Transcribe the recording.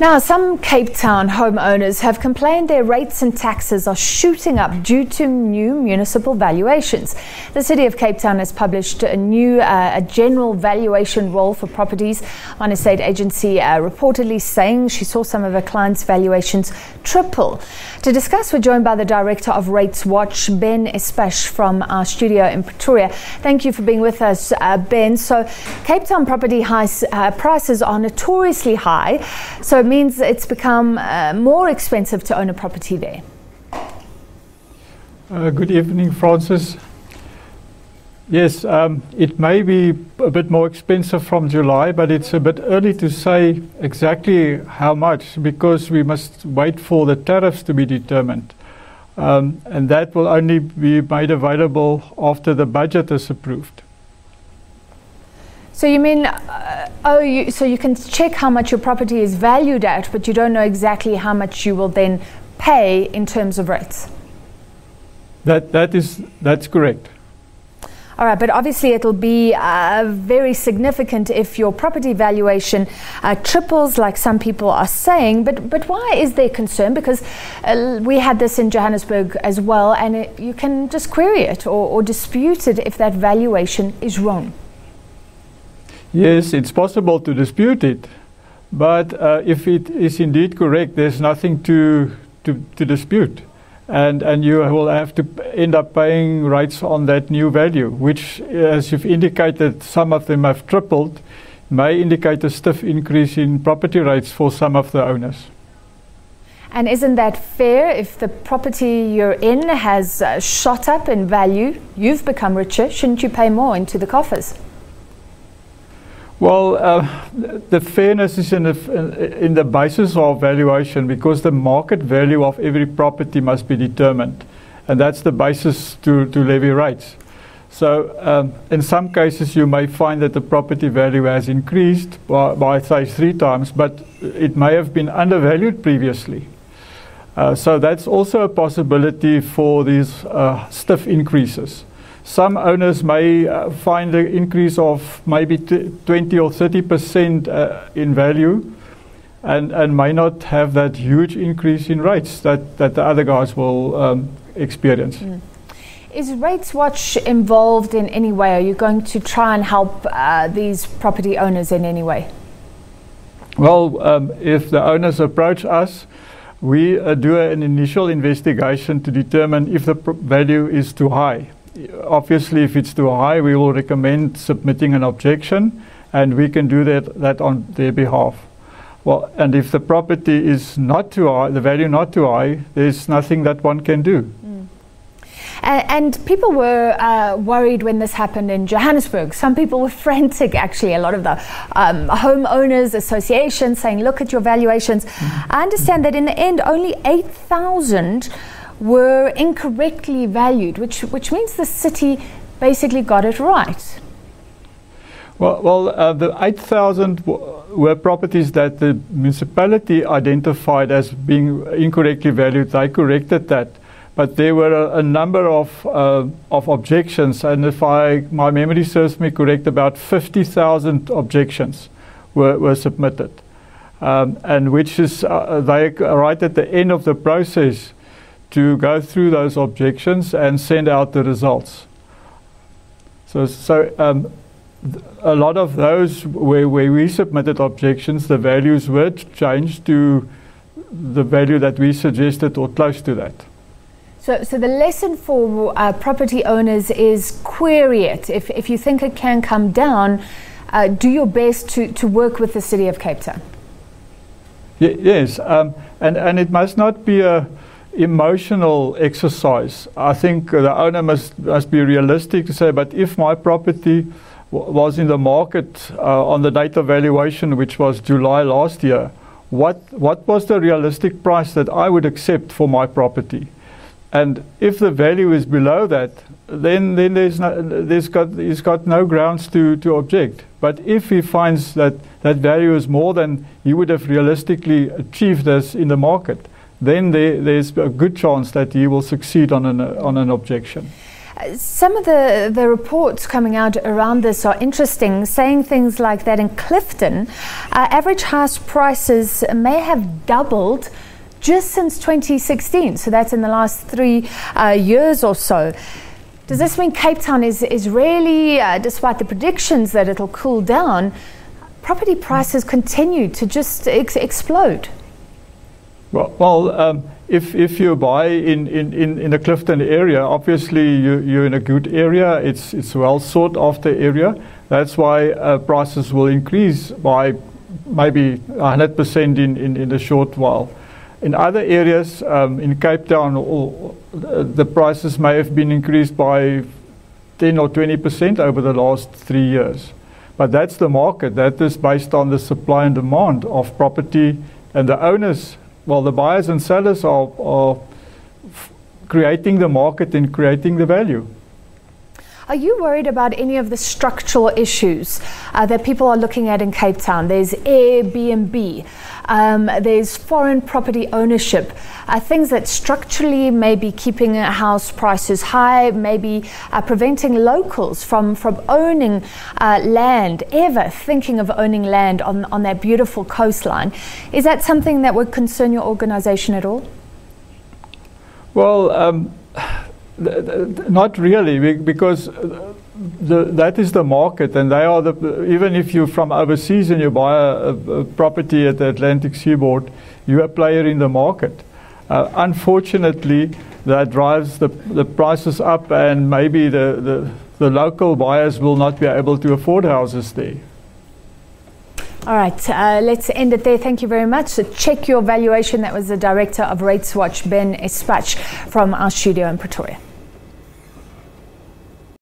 Now, some Cape Town homeowners have complained their rates and taxes are shooting up due to new municipal valuations. The City of Cape Town has published a new General Valuation Roll for properties. One estate agency reportedly saying she saw some of her clients' valuations triple. To discuss, we're joined by the Director of Rates Watch, Ben Espach, from our studio in Pretoria. Thank you for being with us, Ben. So, Cape Town property prices are notoriously high, so it means it's become more expensive to own a property there. Good evening, Francis. Yes, it may be a bit more expensive from July, but it's a bit early to say exactly how much, because we must wait for the tariffs to be determined. And that will only be made available after the budget is approved. So you mean, so you can check how much your property is valued at, but you don't know exactly how much you will then pay in terms of rates? That's correct. All right, but obviously it'll be very significant if your property valuation triples, like some people are saying. But why is there concern? Because we had this in Johannesburg as well, and you can just query it or dispute it if that valuation is wrong. Yes, it's possible to dispute it, but if it is indeed correct, there's nothing to dispute, and you will have to end up paying rates on that new value, which, as you've indicated, some of them have tripled, may indicate a stiff increase in property rates for some of the owners. And isn't that fair? If the property you're in has shot up in value, you've become richer, shouldn't you pay more into the coffers? Well, the fairness is in the basis of valuation, because the market value of every property must be determined, and that's the basis to levy rates. So in some cases you may find that the property value has increased by say 3 times, but it may have been undervalued previously. So that's also a possibility for these stiff increases. Some owners may find an increase of maybe 20 or 30% in value, and may not have that huge increase in rates that the other guys will experience. Mm. Is Rates Watch involved in any way? Are you going to try and help these property owners in any way? Well, if the owners approach us, we do an initial investigation to determine if the value is too high. Obviously, if it's too high, we will recommend submitting an objection, and we can do that on their behalf. Well, and if the property is not too high, the value not too high, there's nothing that one can do. Mm. And people were worried when this happened in Johannesburg. Some people were frantic, actually, a lot of the homeowners associations saying, look at your valuations. Mm-hmm. I understand that in the end, only 8,000 were incorrectly valued, which means the city basically got it right. Well, the 8,000 were properties that the municipality identified as being incorrectly valued. They corrected that, but there were a number of objections, and if my memory serves me correct, about 50,000 objections were submitted, and which is they are right at the end of the process to go through those objections and send out the results. So a lot of those where we submitted objections, the values were changed to the value that we suggested or close to that. So the lesson for property owners is query it. If you think it can come down, do your best to work with the City of Cape Town. Yes, and it must not be a emotional exercise. I think the owner must be realistic to say, but if my property was in the market on the date of valuation, which was July last year, what was the realistic price that I would accept for my property? And if the value is below that, then he's got no grounds to object. But if he finds that value is more than he would have realistically achieved this in the market, then there's a good chance that he will succeed on an objection. Some of the reports coming out around this are interesting, saying things like that in Clifton, average house prices may have doubled just since 2016. So that's in the last 3 years or so. Does this mean Cape Town is really, despite the predictions that it'll cool down, property prices continue to just explode? Well, if you buy in the Clifton area, obviously you're in a good area. It's well sought after area. That's why prices will increase by maybe 100% in a short while. In other areas, in Cape Town, the prices may have been increased by 10 or 20% over the last 3 years. But that's the market. That is based on the supply and demand of property, and the owners, well, the buyers and sellers are creating the market and creating the value. Are you worried about any of the structural issues that people are looking at in Cape Town? There's Airbnb, there's foreign property ownership, things that structurally may be keeping house prices high, maybe preventing locals from owning land, ever thinking of owning land on that beautiful coastline. Is that something that would concern your organisation at all? Well, not really, because that is the market, and they are even if you're from overseas and you buy a property at the Atlantic Seaboard, you're a player in the market. Unfortunately, that drives the prices up, and maybe the local buyers will not be able to afford houses there. All right, let's end it there. Thank you very much. So check your valuation. That was the director of Rates Watch, Ben Espach, from our studio in Pretoria.